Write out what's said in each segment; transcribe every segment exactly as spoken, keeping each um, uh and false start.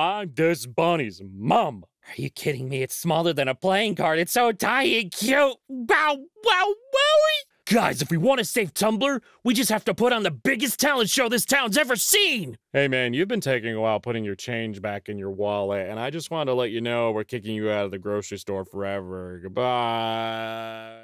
I'm this bunny's mom. Are you kidding me? It's smaller than a playing card. It's so tiny and cute. Wow, wow, wowie. Guys, if we want to save Tumblr, we just have to put on the biggest talent show this town's ever seen. Hey, man, you've been taking a while putting your change back in your wallet, and I just wanted to let you know we're kicking you out of the grocery store forever. Goodbye.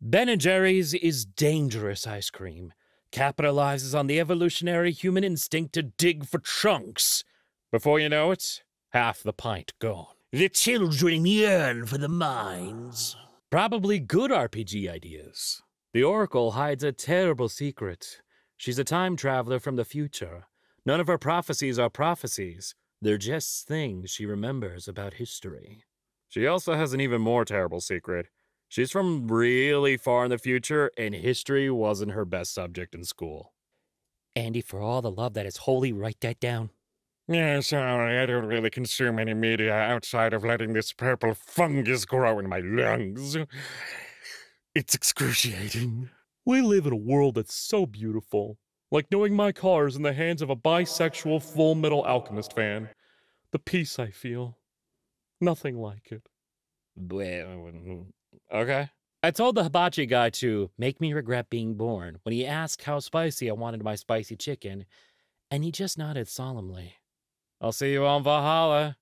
Ben and Jerry's is dangerous ice cream. Capitalizes on the evolutionary human instinct to dig for chunks. Before you know it, half the pint gone. The children yearn for the mines. Probably good R P G ideas. The Oracle hides a terrible secret. She's a time traveler from the future. None of her prophecies are prophecies. They're just things she remembers about history. She also has an even more terrible secret. She's from really far in the future, and history wasn't her best subject in school. Andy, for all the love that is holy, write that down. Yeah, sorry, I don't really consume any media outside of letting this purple fungus grow in my lungs. It's excruciating. We live in a world that's so beautiful. Like knowing my car is in the hands of a bisexual Full Metal Alchemist fan. The peace I feel. Nothing like it. Okay. I told the hibachi guy to make me regret being born when he asked how spicy I wanted my spicy chicken, and he just nodded solemnly. I'll see you on Valhalla.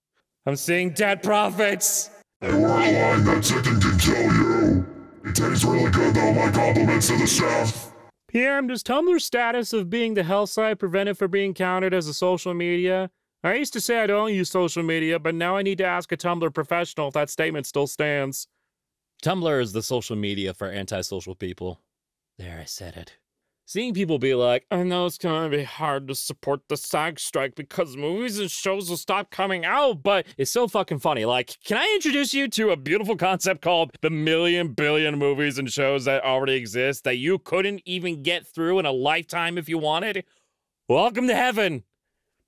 I'm seeing dead prophets! Hey, we're aligned, that chicken can kill you! It tastes really good though, my compliments to the chef! P M, does Tumblr's status of being the hell site prevent it from being counted as a social media? I used to say I don't use social media, but now I need to ask a Tumblr professional if that statement still stands. Tumblr is the social media for antisocial people. There, I said it. Seeing people be like, I know it's gonna be hard to support the SAG strike because movies and shows will stop coming out, but it's so fucking funny. Like, can I introduce you to a beautiful concept called the million billion movies and shows that already exist that you couldn't even get through in a lifetime if you wanted? Welcome to heaven.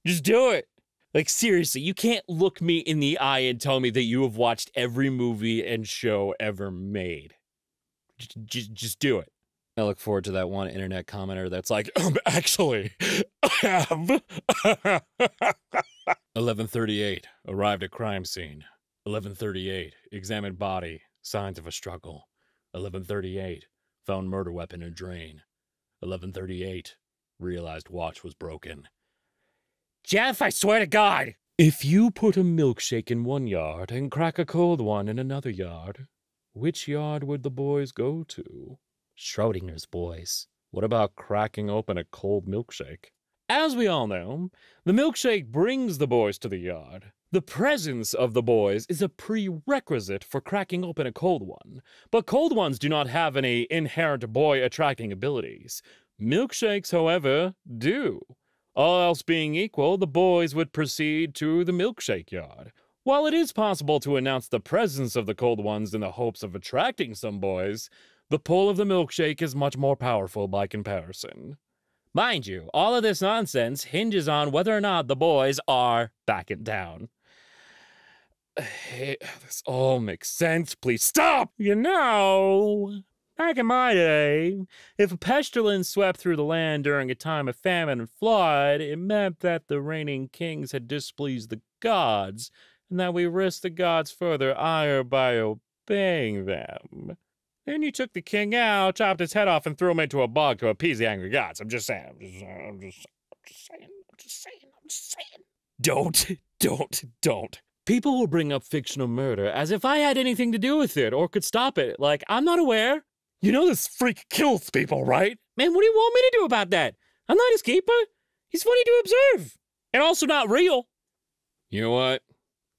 Just do it. Like, seriously, you can't look me in the eye and tell me that you have watched every movie and show ever made. Just, just do it. I look forward to that one internet commenter that's like, um, actually, eleven thirty-eight, arrived at crime scene. eleven thirty-eight, examined body, signs of a struggle. eleven thirty-eight, found murder weapon in drain. eleven thirty-eight, realized watch was broken. Jeff, I swear to God! If you put a milkshake in one yard and crack a cold one in another yard, which yard would the boys go to? Schrödinger's boys. What about cracking open a cold milkshake? As we all know, the milkshake brings the boys to the yard. The presence of the boys is a prerequisite for cracking open a cold one, but cold ones do not have any inherent boy-attracting abilities. Milkshakes, however, do. All else being equal, the boys would proceed to the milkshake yard. While it is possible to announce the presence of the cold ones in the hopes of attracting some boys, the pull of the milkshake is much more powerful by comparison. Mind you, all of this nonsense hinges on whether or not the boys are backing down. Hey, this all makes sense. Please stop! You know, back in my day, if a pestilence swept through the land during a time of famine and flood, it meant that the reigning kings had displeased the gods, and that we risked the gods' further ire by obeying them. Then you took the king out, chopped his head off, and threw him into a bog to appease the angry gods. I'm just saying. I'm just saying. I'm just saying. I'm just saying. I'm just saying. Don't. Don't. Don't. People will bring up fictional murder as if I had anything to do with it or could stop it. Like, I'm not aware. You know this freak kills people, right? Man, what do you want me to do about that? I'm not his keeper. He's funny to observe. And also not real. You know what?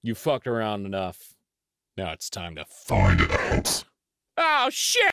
You fucked around enough. Now it's time to find out. Oh, shit!